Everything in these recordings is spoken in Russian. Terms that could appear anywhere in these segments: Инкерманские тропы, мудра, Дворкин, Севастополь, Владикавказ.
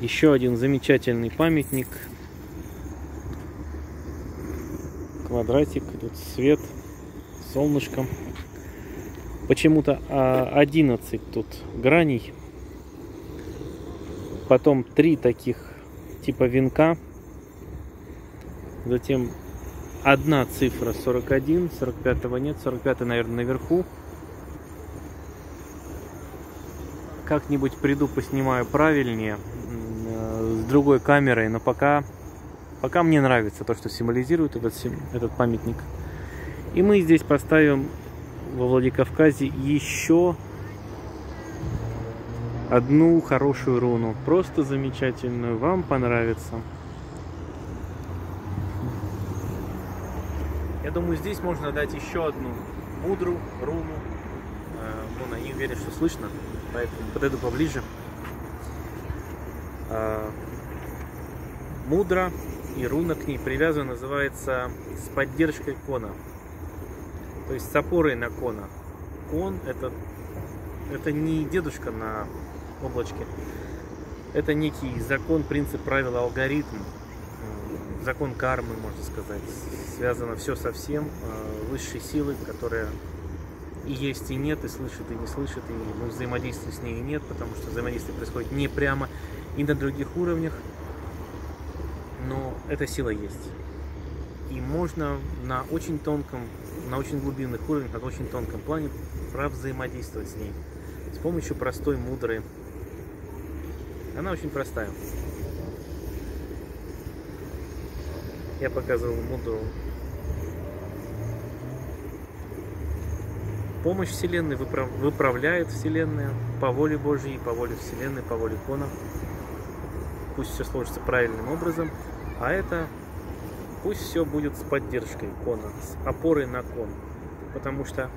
Еще один замечательный памятник. Квадратик, тут свет, солнышком. Почему-то 11 тут граней. Потом 3 таких типа венка. Затем одна цифра 41, 45-го нет, 45-й, наверное, наверху. Как-нибудь приду, поснимаю правильнее с другой камерой, но пока мне нравится то, что символизирует этот памятник. И мы здесь поставим во Владикавказе еще одну хорошую руну, просто замечательную, вам понравится. Я думаю, здесь можно дать еще одну мудру руну. Вон они, верят, что слышно, поэтому подойду поближе. Мудра и руна к ней привязана, называется «С поддержкой кона», то есть с опорой на кона. Кон – это не дедушка на облачке, это некий закон, принцип, правила, алгоритм, закон кармы, можно сказать. Связано все со всем, высшей силы, которая и есть, и нет, и слышит, и не слышит, и взаимодействия с ней и нет, потому что взаимодействие происходит не прямо и на других уровнях. Но эта сила есть. И можно на очень тонком, на очень глубинных уровнях, на очень тонком плане взаимодействовать с ней. С помощью простой, мудрой. Она очень простая. Я показывал мудрую. Помощь Вселенной выправляет Вселенная по воле Божьей, по воле Вселенной, по воле Кона. Пусть все сложится правильным образом, а это пусть все будет с поддержкой кона, с опорой на кон, потому что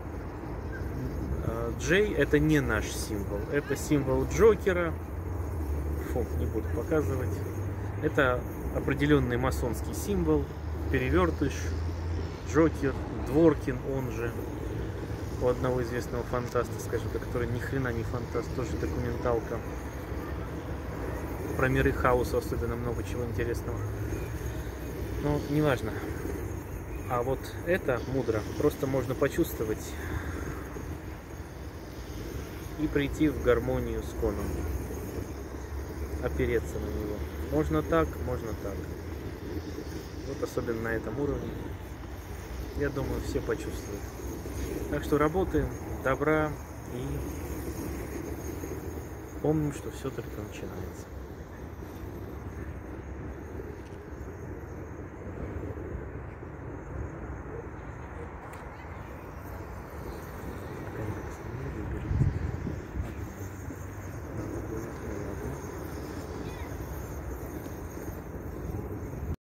Джей — это не наш символ, это символ Джокера. Фу, не буду показывать. Это определенный масонский символ, перевертыш, Джокер, Дворкин, он же у одного известного фантаста, скажем так, который ни хрена не фантаст, тоже документалка. Про миры хаоса особенно много чего интересного. Но неважно. А вот это мудро просто можно почувствовать и прийти в гармонию с коном. Опереться на него. Можно так, можно так. Вот особенно на этом уровне. Я думаю, все почувствуют. Так что работаем, добра и помним, что все только начинается.